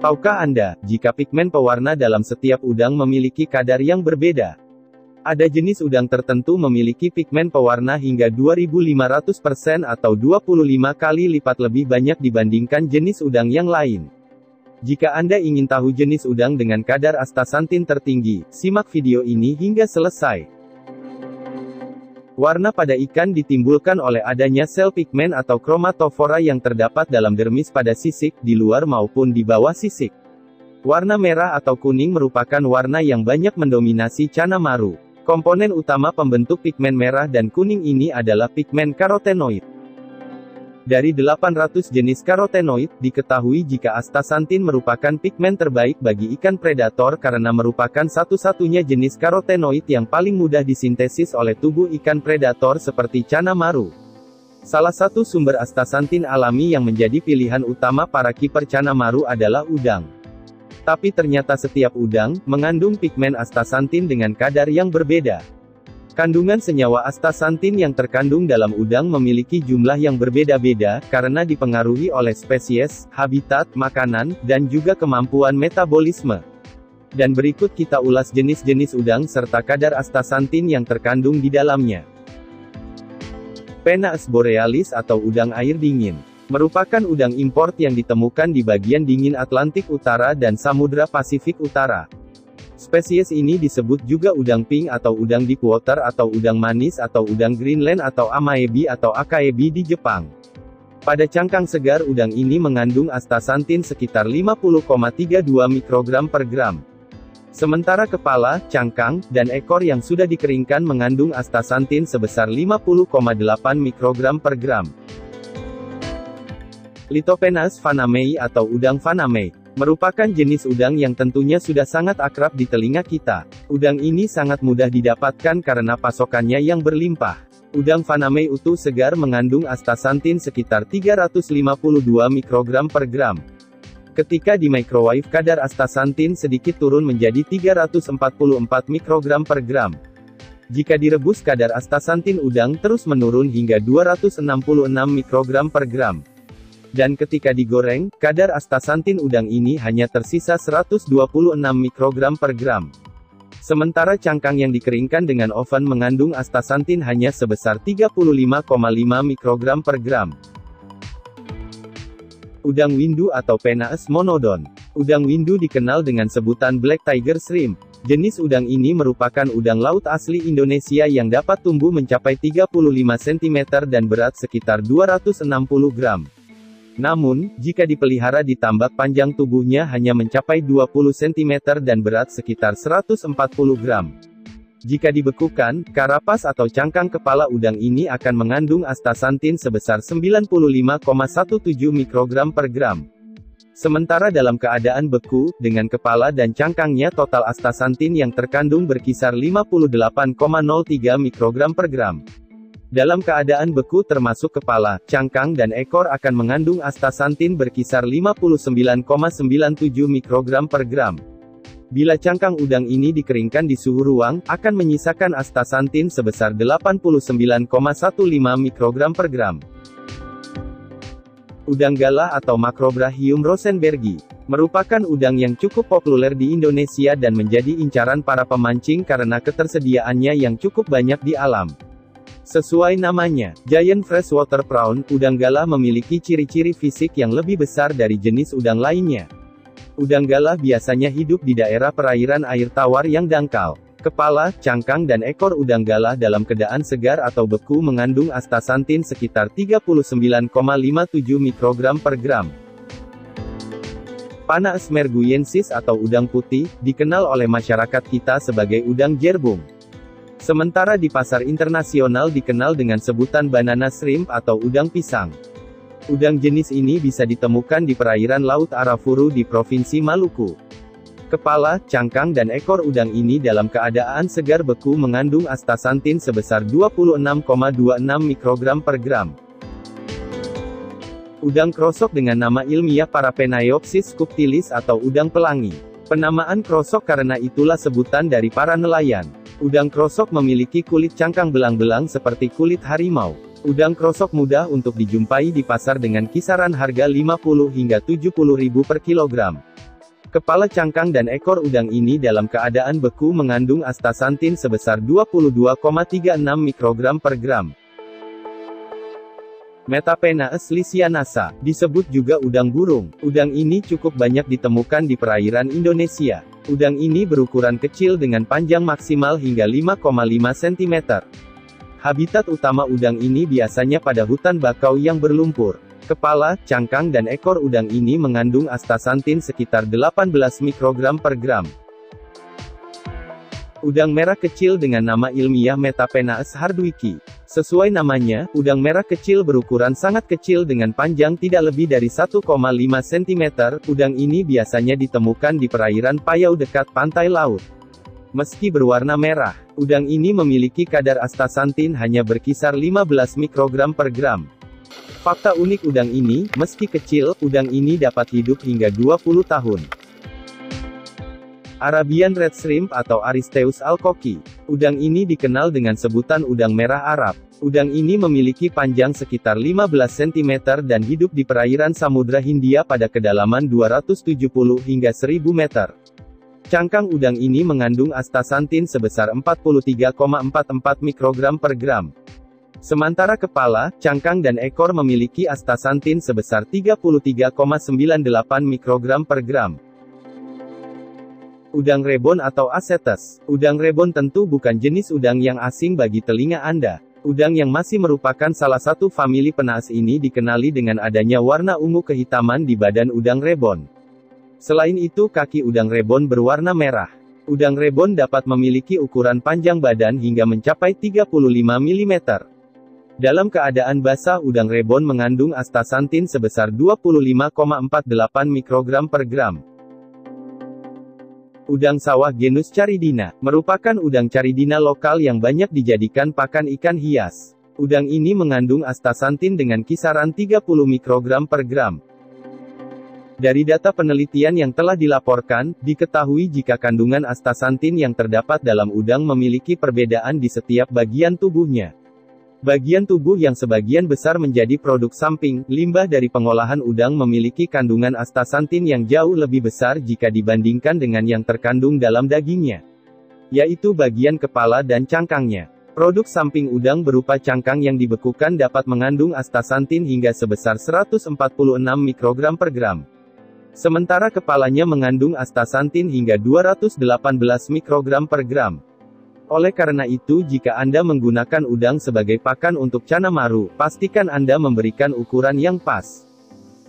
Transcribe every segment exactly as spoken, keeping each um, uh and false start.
Tahukah Anda, jika pigmen pewarna dalam setiap udang memiliki kadar yang berbeda? Ada jenis udang tertentu memiliki pigmen pewarna hingga dua ribu lima ratus persen atau dua puluh lima kali lipat lebih banyak dibandingkan jenis udang yang lain. Jika Anda ingin tahu jenis udang dengan kadar astaxanthin tertinggi, simak video ini hingga selesai. Warna pada ikan ditimbulkan oleh adanya sel pigmen atau chromatophora yang terdapat dalam dermis pada sisik, di luar maupun di bawah sisik. Warna merah atau kuning merupakan warna yang banyak mendominasi cana maru. Komponen utama pembentuk pigmen merah dan kuning ini adalah pigmen karotenoid. Dari delapan ratus jenis karotenoid, diketahui jika astaxanthin merupakan pigmen terbaik bagi ikan predator karena merupakan satu-satunya jenis karotenoid yang paling mudah disintesis oleh tubuh ikan predator seperti cana maru. Salah satu sumber astaxanthin alami yang menjadi pilihan utama para kiper cana maru adalah udang. Tapi ternyata setiap udang, mengandung pigmen astaxanthin dengan kadar yang berbeda. Kandungan senyawa astaxanthin yang terkandung dalam udang memiliki jumlah yang berbeda-beda, karena dipengaruhi oleh spesies, habitat, makanan, dan juga kemampuan metabolisme. Dan berikut kita ulas jenis-jenis udang serta kadar astaxanthin yang terkandung di dalamnya. Penaeus borealis atau udang air dingin, merupakan udang impor yang ditemukan di bagian dingin Atlantik Utara dan Samudra Pasifik Utara. Spesies ini disebut juga udang pink atau udang deepwater atau udang manis atau udang Greenland atau amaebi atau akaebi di Jepang. Pada cangkang segar udang ini mengandung astaxanthin sekitar lima puluh koma tiga dua mikrogram per gram. Sementara kepala, cangkang, dan ekor yang sudah dikeringkan mengandung astaxanthin sebesar lima puluh koma delapan mikrogram per gram. Litopenaeus vanamei atau udang vanamei merupakan jenis udang yang tentunya sudah sangat akrab di telinga kita. Udang ini sangat mudah didapatkan karena pasokannya yang berlimpah. Udang vanamei utuh segar mengandung astaxanthin sekitar tiga ratus lima puluh dua mikrogram per gram. Ketika di microwave kadar astaxanthin sedikit turun menjadi tiga ratus empat puluh empat mikrogram per gram. Jika direbus kadar astaxanthin udang terus menurun hingga dua ratus enam puluh enam mikrogram per gram. Dan ketika digoreng, kadar astaxanthin udang ini hanya tersisa seratus dua puluh enam mikrogram per gram. Sementara cangkang yang dikeringkan dengan oven mengandung astaxanthin hanya sebesar tiga puluh lima koma lima mikrogram per gram. Udang windu atau Penaeus monodon. Udang windu dikenal dengan sebutan Black Tiger Shrimp. Jenis udang ini merupakan udang laut asli Indonesia yang dapat tumbuh mencapai tiga puluh lima sentimeter dan berat sekitar dua ratus enam puluh gram. Namun, jika dipelihara ditambah panjang tubuhnya hanya mencapai dua puluh sentimeter dan berat sekitar seratus empat puluh gram. Jika dibekukan, karapas atau cangkang kepala udang ini akan mengandung astaxanthin sebesar sembilan puluh lima koma satu tujuh mikrogram per gram. Sementara dalam keadaan beku, dengan kepala dan cangkangnya total astaxanthin yang terkandung berkisar lima puluh delapan koma nol tiga mikrogram per gram. Dalam keadaan beku termasuk kepala, cangkang dan ekor akan mengandung astaxanthin berkisar lima puluh sembilan koma sembilan tujuh mikrogram per gram. Bila cangkang udang ini dikeringkan di suhu ruang, akan menyisakan astaxanthin sebesar delapan puluh sembilan koma satu lima mikrogram per gram. Udang galah atau Macrobrachium rosenbergii, merupakan udang yang cukup populer di Indonesia dan menjadi incaran para pemancing karena ketersediaannya yang cukup banyak di alam. Sesuai namanya, giant freshwater prawn, udang galah memiliki ciri-ciri fisik yang lebih besar dari jenis udang lainnya. Udang galah biasanya hidup di daerah perairan air tawar yang dangkal. Kepala, cangkang dan ekor udang galah dalam keadaan segar atau beku mengandung astaxanthin sekitar tiga puluh sembilan koma lima tujuh mikrogram per gram. Panaesmerguiensis atau udang putih, dikenal oleh masyarakat kita sebagai udang jerbung. Sementara di pasar internasional dikenal dengan sebutan banana shrimp atau udang pisang. Udang jenis ini bisa ditemukan di perairan Laut Arafuru di Provinsi Maluku. Kepala, cangkang dan ekor udang ini dalam keadaan segar beku mengandung astaxanthin sebesar dua puluh enam koma dua enam mikrogram per gram. Udang krosok dengan nama ilmiah Parapenaeopsis scuptilis atau udang pelangi. Penamaan krosok karena itulah sebutan dari para nelayan. Udang krosok memiliki kulit cangkang belang-belang seperti kulit harimau. Udang krosok mudah untuk dijumpai di pasar dengan kisaran harga lima puluh hingga tujuh puluh ribu per kilogram. Kepala cangkang dan ekor udang ini dalam keadaan beku mengandung astaxanthin sebesar dua puluh dua koma tiga enam mikrogram per gram. Metapenaeus licjanasa, disebut juga udang burung. Udang ini cukup banyak ditemukan di perairan Indonesia. Udang ini berukuran kecil dengan panjang maksimal hingga lima koma lima sentimeter. Habitat utama udang ini biasanya pada hutan bakau yang berlumpur. Kepala, cangkang dan ekor udang ini mengandung astaxanthin sekitar delapan belas mikrogram per gram. Udang merah kecil dengan nama ilmiah Metapenaeus hardwickii. Sesuai namanya, udang merah kecil berukuran sangat kecil dengan panjang tidak lebih dari satu koma lima sentimeter, udang ini biasanya ditemukan di perairan payau dekat pantai laut. Meski berwarna merah, udang ini memiliki kadar astaxanthin hanya berkisar lima belas mikrogram per gram. Fakta unik udang ini, meski kecil, udang ini dapat hidup hingga dua puluh tahun. Arabian Red Shrimp atau Aristeus alcocki. Udang ini dikenal dengan sebutan udang merah Arab. Udang ini memiliki panjang sekitar lima belas sentimeter dan hidup di perairan Samudra Hindia pada kedalaman dua ratus tujuh puluh hingga seribu meter. Cangkang udang ini mengandung astaxanthin sebesar empat puluh tiga koma empat empat mikrogram per gram. Sementara kepala, cangkang dan ekor memiliki astaxanthin sebesar tiga puluh tiga koma sembilan delapan mikrogram per gram. Udang rebon atau acetes. Udang rebon tentu bukan jenis udang yang asing bagi telinga Anda. Udang yang masih merupakan salah satu famili Penaes ini dikenali dengan adanya warna ungu kehitaman di badan udang rebon. Selain itu, kaki udang rebon berwarna merah. Udang rebon dapat memiliki ukuran panjang badan hingga mencapai tiga puluh lima milimeter. Dalam keadaan basah, udang rebon mengandung astaxanthin sebesar dua puluh lima koma empat delapan mikrogram per gram. Udang sawah genus Caridina, merupakan udang Caridina lokal yang banyak dijadikan pakan ikan hias. Udang ini mengandung astaxanthin dengan kisaran tiga puluh mikrogram per gram. Dari data penelitian yang telah dilaporkan, diketahui jika kandungan astaxanthin yang terdapat dalam udang memiliki perbedaan di setiap bagian tubuhnya. Bagian tubuh yang sebagian besar menjadi produk samping, limbah dari pengolahan udang memiliki kandungan astaxanthin yang jauh lebih besar jika dibandingkan dengan yang terkandung dalam dagingnya, yaitu bagian kepala dan cangkangnya. Produk samping udang berupa cangkang yang dibekukan dapat mengandung astaxanthin hingga sebesar seratus empat puluh enam mikrogram per gram. Sementara kepalanya mengandung astaxanthin hingga dua ratus delapan belas mikrogram per gram. Oleh karena itu, jika Anda menggunakan udang sebagai pakan untuk cana maru, pastikan Anda memberikan ukuran yang pas,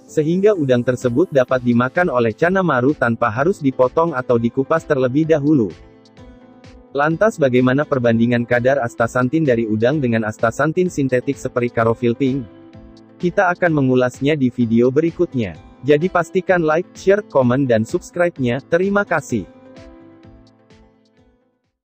sehingga udang tersebut dapat dimakan oleh cana maru tanpa harus dipotong atau dikupas terlebih dahulu. Lantas bagaimana perbandingan kadar astaxanthin dari udang dengan astaxanthin sintetik seperti carofil pink? Kita akan mengulasnya di video berikutnya. Jadi pastikan like, share, komen dan subscribe-nya. Terima kasih.